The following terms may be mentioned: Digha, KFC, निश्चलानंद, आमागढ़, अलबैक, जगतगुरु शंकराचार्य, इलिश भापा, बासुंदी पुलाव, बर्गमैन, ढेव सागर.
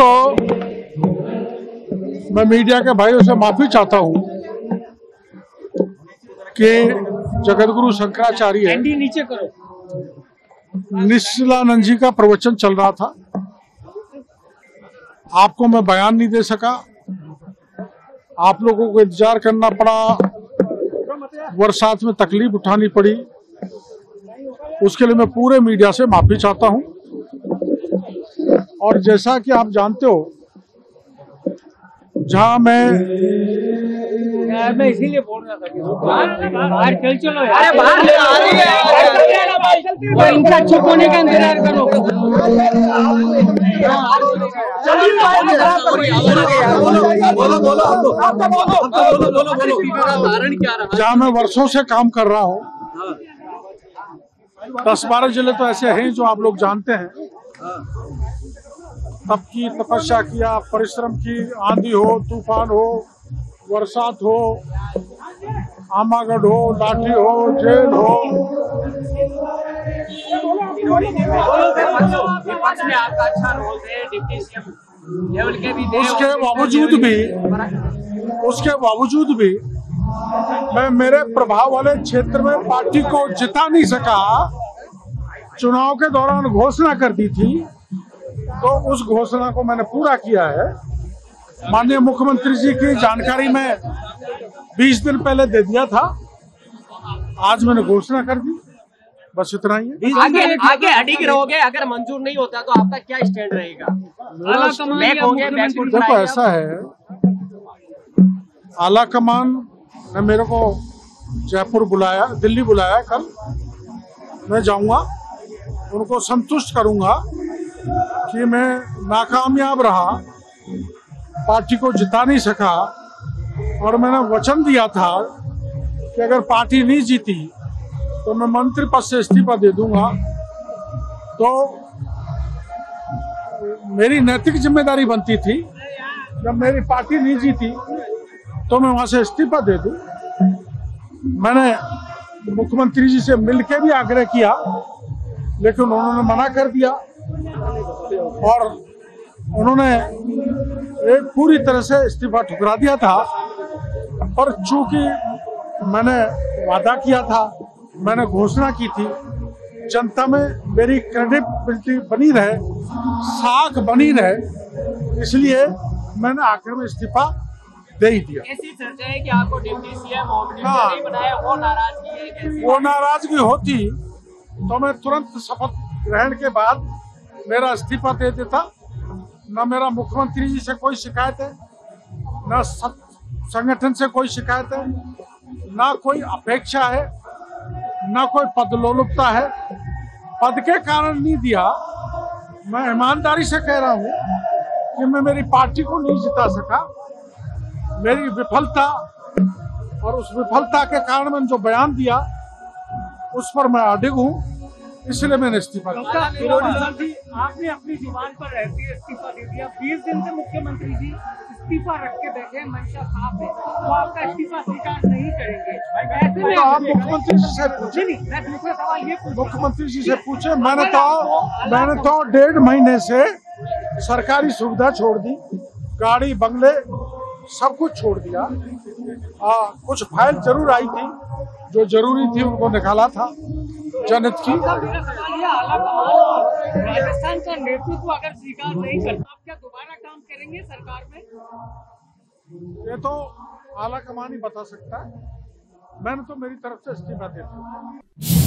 तो मैं मीडिया के भाइयों से माफी चाहता हूं कि जगतगुरु शंकराचार्य निश्चलानंद जी का प्रवचन चल रहा था, आपको मैं बयान नहीं दे सका, आप लोगों को इंतजार करना पड़ा, बरसात में तकलीफ उठानी पड़ी, उसके लिए मैं पूरे मीडिया से माफी चाहता हूं। और जैसा कि आप जानते हो, जहां मैं इसीलिए बोल रहा था कि चलो यार बाहर ले आ रही है और इनका चुप होने का इंतजार करो। जहाँ मैं वर्षों से काम कर रहा हूँ, 10-12 जिले तो ऐसे हैं जो आप लोग जानते हैं, तब की तपस्या किया, परिश्रम की, आंधी हो, तूफान हो, बरसात हो, आमागढ़ हो, लाठी हो, जेल हो, विपक्ष में आपका अच्छा रोल है, डिप्टी सीएम लेवल के भी थे, उसके बावजूद भी मैं मेरे प्रभाव वाले क्षेत्र में पार्टी को जिता नहीं सका। चुनाव के दौरान घोषणा कर दी थी, तो उस घोषणा को मैंने पूरा किया है। माननीय मुख्यमंत्री जी की जानकारी मैं 20 दिन पहले दे दिया था, आज मैंने घोषणा कर दी, बस इतना ही है। आगे अडिग रहोगे, अगर मंजूर नहीं होता तो आपका क्या स्टैंड रहेगा? देखो, ऐसा है, आला कमान ने मेरे को जयपुर बुलाया, दिल्ली बुलाया, कल मैं जाऊंगा, उनको संतुष्ट करूंगा कि मैं नाकामयाब रहा, पार्टी को जिता नहीं सका, और मैंने वचन दिया था कि अगर पार्टी नहीं जीती तो मैं मंत्री पद से इस्तीफा दे दूंगा। तो मेरी नैतिक जिम्मेदारी बनती थी, जब मेरी पार्टी नहीं जीती तो मैं वहां से इस्तीफा दे दूं। मैंने मुख्यमंत्री जी से मिलके भी आग्रह किया, लेकिन उन्होंने मना कर दिया, और उन्होंने एक पूरी तरह से इस्तीफा ठुकरा दिया था। और चूंकि मैंने वादा किया था, मैंने घोषणा की थी, जनता में मेरी क्रेडिबिलिटी बनी रहे, साख बनी रहे, इसलिए मैंने आखिर में इस्तीफा दे ही दिया। ऐसी चर्चा है कि आपको डिप्टी सीएम नहीं बनाया, वो नाराजगी होती तो मैं तुरंत शपथ ग्रहण के बाद मेरा इस्तीफा दे देता। ना मेरा मुख्यमंत्री जी से कोई शिकायत है, ना संगठन से कोई शिकायत है, ना कोई अपेक्षा है, ना कोई पदलोलुपता है। पद के कारण नहीं दिया, मैं ईमानदारी से कह रहा हूं कि मैं मेरी पार्टी को नहीं जिता सका, मेरी विफलता, और उस विफलता के कारण मैंने जो बयान दिया उस पर मैं अडिग हूं, इसलिए मैंने इस्तीफा दिया। आपने अपनी जुबान पर रहते हुए इस्तीफा दे दिया। 20 दिन से मुख्यमंत्री जी इस्तीफा रख के बैठे, मंशा साफ है, वो आपका इस्तीफा स्वीकार नहीं करेंगे। ऐसे में आप मुख्यमंत्री जी से पूछे नहीं, मैं दूसरा सवाल ये मुख्यमंत्री जी से पूछे। मैंने तो 1.5 महीने से सरकारी सुविधा छोड़ दी, गाड़ी, बंगले सब कुछ छोड़ दिया। कुछ फाइल जरूर आई थी जो जरूरी थी, उनको निकाला था जनहित की। राजस्थान का नेतृत्व अगर स्वीकार नहीं करता, आप क्या दोबारा काम करेंगे सरकार में? ये तो आला कमान ही बता सकता है। मैंने तो मेरी तरफ से इस्तीफा दे दिया।